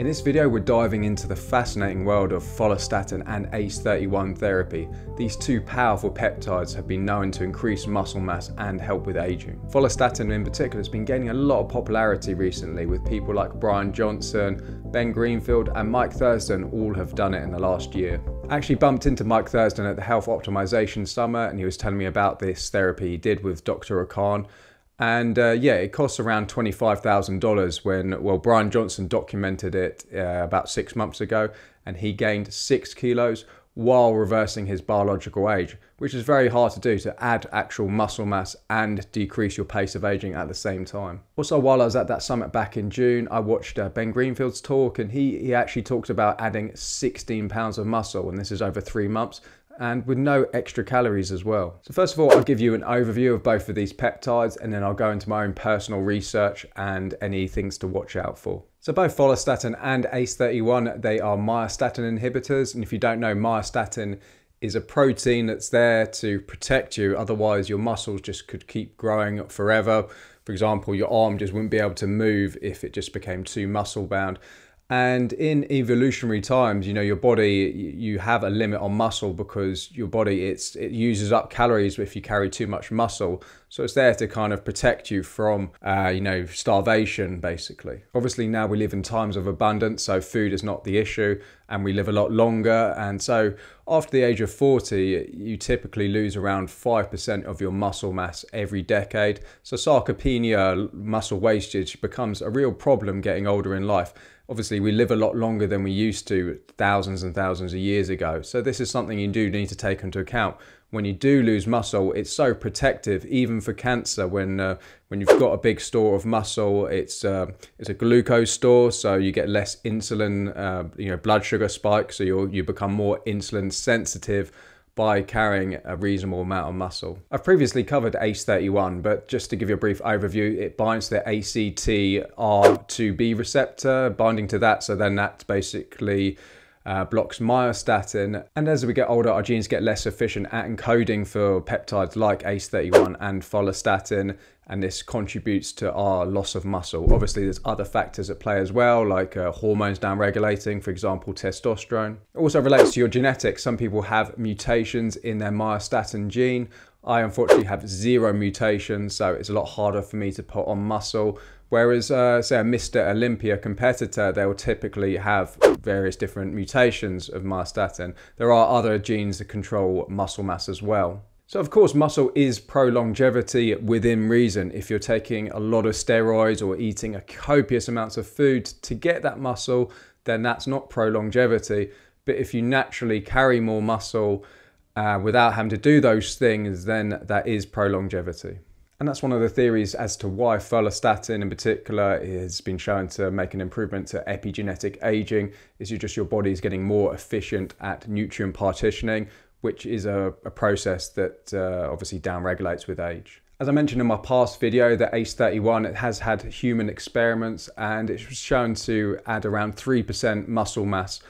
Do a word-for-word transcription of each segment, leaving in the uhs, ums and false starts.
In this video, we're diving into the fascinating world of follistatin and A C E thirty-one therapy. These two powerful peptides have been known to increase muscle mass and help with aging. Follistatin in particular has been gaining a lot of popularity recently, with people like Brian Johnson, Ben Greenfield and Mike Thurston all have done it in the last year. I actually bumped into Mike Thurston at the Health Optimization Summer and he was telling me about this therapy he did with Dr Akan. And uh, yeah, it costs around twenty-five thousand dollars when, well, Brian Johnson documented it uh, about six months ago, and he gained six kilos while reversing his biological age, which is very hard to do, to add actual muscle mass and decrease your pace of aging at the same time. Also, while I was at that summit back in June, I watched uh, Ben Greenfield's talk, and he, he actually talked about adding sixteen pounds of muscle, and this is over three months. And with no extra calories as well. So first of all, I'll give you an overview of both of these peptides, and then I'll go into my own personal research and any things to watch out for. So both follistatin and A C E thirty-one, they are myostatin inhibitors. And if you don't know, myostatin is a protein that's there to protect you. Otherwise, your muscles just could keep growing forever. For example, your arm just wouldn't be able to move if it just became too muscle bound. And in evolutionary times, you know, your body, you have a limit on muscle because your body, it's, it uses up calories if you carry too much muscle. So it's there to kind of protect you from, uh, you know, starvation, basically. Obviously, now we live in times of abundance, so food is not the issue, and we live a lot longer. And so after the age of forty, you typically lose around five percent of your muscle mass every decade. So sarcopenia, muscle wastage, becomes a real problem getting older in life. Obviously, we live a lot longer than we used to thousands and thousands of years ago. So this is something you do need to take into account. When you do lose muscle, it's so protective, even for cancer. When uh, when you've got a big store of muscle, it's uh, it's a glucose store, so you get less insulin, uh, you know, blood sugar spike, so you you become more insulin sensitive by carrying a reasonable amount of muscle. I've previously covered A C E thirty-one, but just to give you a brief overview, it binds to the A C T R two B receptor, binding to that, so then that's basically Uh, blocks myostatin, and as we get older, our genes get less efficient at encoding for peptides like A C E thirty-one and follistatin, and this contributes to our loss of muscle. Obviously, there's other factors at play as well, like uh, hormones down-regulating, for example, testosterone. It also relates to your genetics. Some people have mutations in their myostatin gene. I unfortunately have zero mutations, so it's a lot harder for me to put on muscle. Whereas, uh, say, a Mister Olympia competitor, they will typically have various different mutations of myostatin. There are other genes that control muscle mass as well. So, of course, muscle is pro-longevity within reason. If you're taking a lot of steroids or eating a copious amounts of food to get that muscle, then that's not pro-longevity. But if you naturally carry more muscle uh, without having to do those things, then that is pro-longevity. And that's one of the theories as to why follistatin in particular has been shown to make an improvement to epigenetic aging, is you just your body is getting more efficient at nutrient partitioning, which is a, a process that uh, obviously down-regulates with age. As I mentioned in my past video, the A C E thirty-one, it has had human experiments and it was shown to add around three percent muscle mass.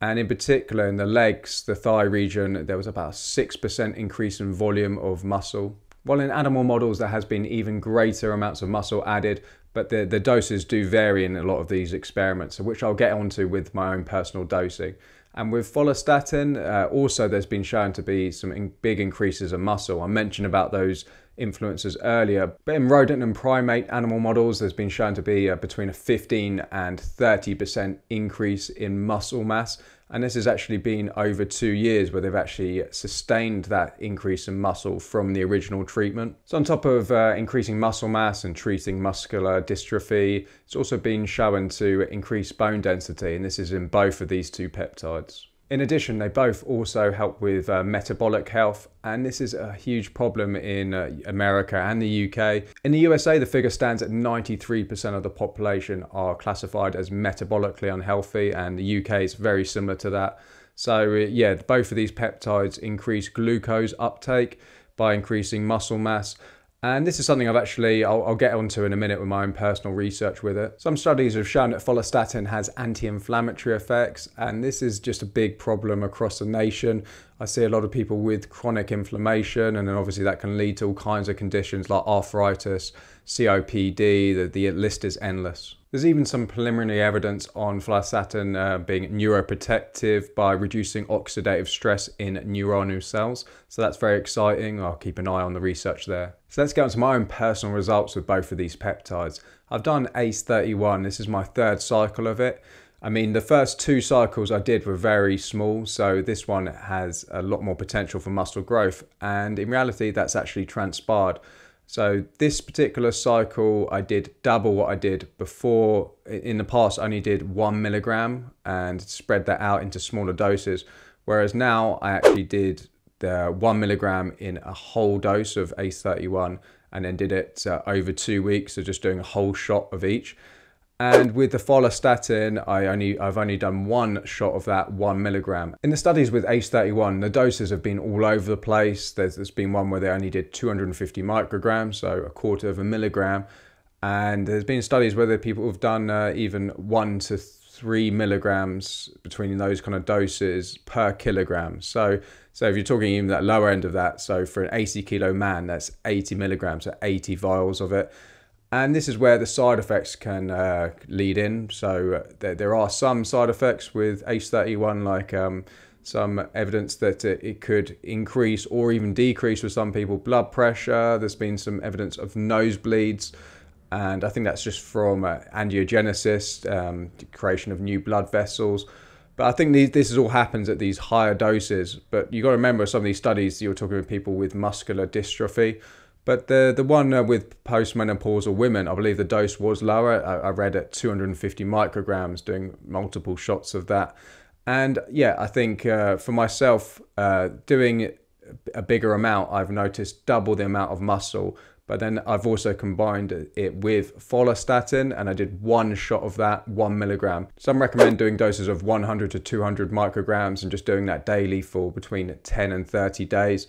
And in particular in the legs, the thigh region, there was about a six percent increase in volume of muscle. While in animal models there has been even greater amounts of muscle added, but the, the doses do vary in a lot of these experiments, which I'll get onto with my own personal dosing. And with follistatin, uh, also there's been shown to be some in big increases in muscle. I mentioned about those influences earlier, but in rodent and primate animal models, there's been shown to be uh, between a fifteen and thirty percent increase in muscle mass. And this has actually been over two years where they've actually sustained that increase in muscle from the original treatment. So on top of uh, increasing muscle mass and treating muscular dystrophy, it's also been shown to increase bone density, and this is in both of these two peptides. In addition, they both also help with uh, metabolic health, and this is a huge problem in uh, America and the U K. In the U S A, the figure stands at ninety-three percent of the population are classified as metabolically unhealthy, and the U K is very similar to that. So uh, yeah, both of these peptides increase glucose uptake by increasing muscle mass. And this is something I've actually, I'll, I'll get onto in a minute with my own personal research with it. Some studies have shown that follistatin has anti-inflammatory effects, and this is just a big problem across the nation. I see a lot of people with chronic inflammation, and then obviously that can lead to all kinds of conditions like arthritis, C O P D, the, the list is endless. There's even some preliminary evidence on follistatin uh, being neuroprotective by reducing oxidative stress in neuronal cells. So that's very exciting. I'll keep an eye on the research there. So let's go into my own personal results with both of these peptides. I've done A C E zero thirty-one. This is my third cycle of it. I mean, the first two cycles I did were very small, so this one has a lot more potential for muscle growth, and in reality that's actually transpired. So this particular cycle I did double what I did before. In the past I only did one milligram and spread that out into smaller doses, whereas now I actually did the one milligram in a whole dose of A C E zero thirty-one and then did it uh, over two weeks, so just doing a whole shot of each. And with the follistatin, I only, I've only done one shot of that one milligram. In the studies with A C E zero thirty-one, the doses have been all over the place. There's, there's been one where they only did two hundred fifty micrograms, so a quarter of a milligram. And there's been studies where people have done uh, even one to three milligrams between those kind of doses per kilogram. So, so if you're talking even that lower end of that, so for an eighty kilo man, that's eighty milligrams, so eighty vials of it. And this is where the side effects can uh, lead in. So uh, there, there are some side effects with A C E zero thirty-one, like um, some evidence that it, it could increase or even decrease with some people blood pressure. There's been some evidence of nosebleeds. And I think that's just from uh, angiogenesis, um, creation of new blood vessels. But I think these, this is all happens at these higher doses. But you've got to remember, some of these studies, you're talking with people with muscular dystrophy. But the, the one with postmenopausal women, I believe the dose was lower. I, I read at two hundred fifty micrograms, doing multiple shots of that. And yeah, I think uh, for myself, uh, doing a bigger amount, I've noticed double the amount of muscle. But then I've also combined it with follistatin, and I did one shot of that, one milligram. Some recommend doing doses of one hundred to two hundred micrograms and just doing that daily for between ten and thirty days.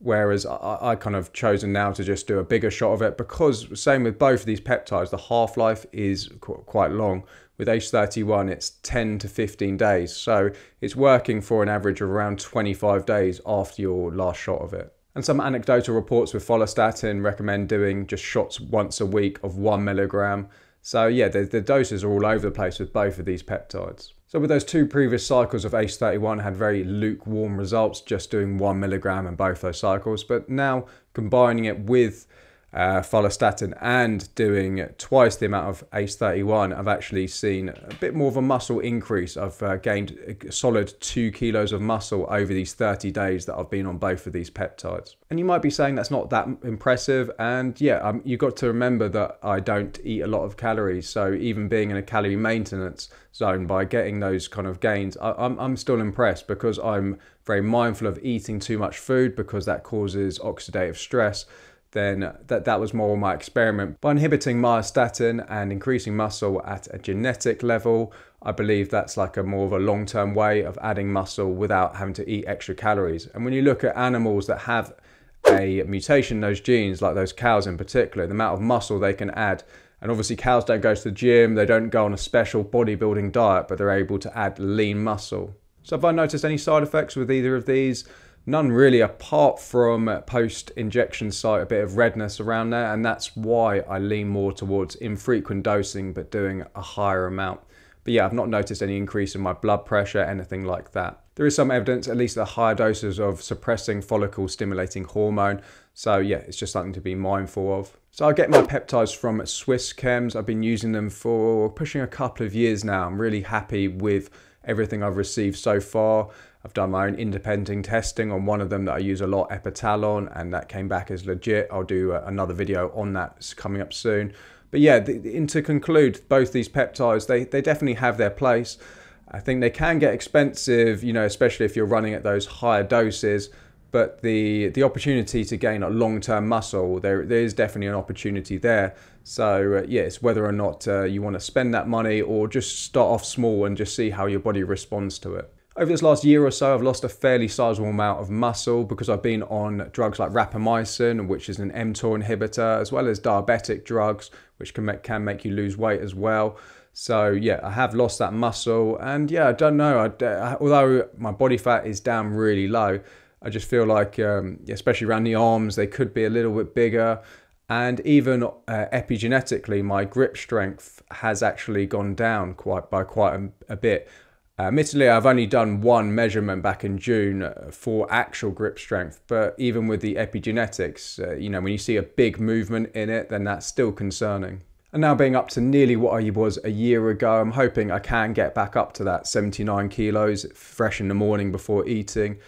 Whereas I, I kind of chosen now to just do a bigger shot of it, because same with both of these peptides, the half-life is qu quite long. With A C E zero thirty-one, it's ten to fifteen days. So it's working for an average of around twenty-five days after your last shot of it. And some anecdotal reports with follistatin recommend doing just shots once a week of one milligram. So yeah, the, the doses are all over the place with both of these peptides. So with those two previous cycles of A C E zero thirty-one, I had very lukewarm results, just doing one milligram in both those cycles. But now combining it with uh, follistatin and doing twice the amount of A C E zero thirty-one, I've actually seen a bit more of a muscle increase. I've uh, gained a solid two kilos of muscle over these thirty days that I've been on both of these peptides. And you might be saying that's not that impressive. And yeah, um, you've got to remember that I don't eat a lot of calories. So even being in a calorie maintenance zone, by getting those kind of gains, I, I'm, I'm still impressed, because I'm very mindful of eating too much food, because that causes oxidative stress. Then that, that was more my experiment. By inhibiting myostatin and increasing muscle at a genetic level, I believe that's like a more of a long-term way of adding muscle without having to eat extra calories. And when you look at animals that have a mutation in those genes, like those cows in particular, the amount of muscle they can add. And obviously cows don't go to the gym, they don't go on a special bodybuilding diet, but they're able to add lean muscle. So have I noticed any side effects with either of these? None really, apart from post-injection site, a bit of redness around there, and that's why I lean more towards infrequent dosing, but doing a higher amount. But yeah, I've not noticed any increase in my blood pressure, anything like that. There is some evidence, at least at higher doses, of suppressing follicle-stimulating hormone. So yeah, it's just something to be mindful of. So I get my peptides from Swiss Chems. I've been using them for pushing a couple of years now. I'm really happy with everything I've received so far. I've done my own independent testing on one of them that I use a lot, Epitalon, and that came back as legit. I'll do another video on that coming up soon. But yeah, and to conclude, both these peptides, they, they definitely have their place. I think they can get expensive, you know, especially if you're running at those higher doses. But the, the opportunity to gain a long-term muscle, there, there is definitely an opportunity there. So uh, yeah, it's whether or not uh, you want to spend that money or just start off small and just see how your body responds to it. Over this last year or so, I've lost a fairly sizable amount of muscle because I've been on drugs like rapamycin, which is an mTOR inhibitor, as well as diabetic drugs, which can make, can make you lose weight as well. So yeah, I have lost that muscle, and yeah, I don't know. I, I, although my body fat is down really low, I just feel like, um, especially around the arms, they could be a little bit bigger. And even uh, epigenetically, my grip strength has actually gone down quite by quite a, a bit. Uh, admittedly, I've only done one measurement back in June for actual grip strength, but even with the epigenetics, uh, you know, when you see a big movement in it, then that's still concerning. And now being up to nearly what I was a year ago, I'm hoping I can get back up to that seventy-nine kilos fresh in the morning before eating.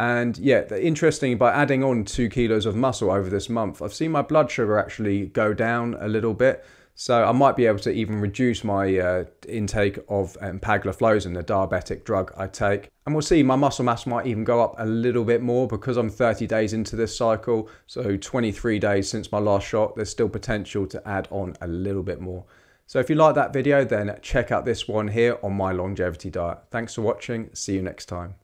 And yeah, interestingly, by adding on two kilos of muscle over this month, I've seen my blood sugar actually go down a little bit. So I might be able to even reduce my uh, intake of empagliflozin, the diabetic drug I take. And we'll see, my muscle mass might even go up a little bit more because I'm thirty days into this cycle. So twenty-three days since my last shot, there's still potential to add on a little bit more. So if you like that video, then check out this one here on my longevity diet. Thanks for watching. See you next time.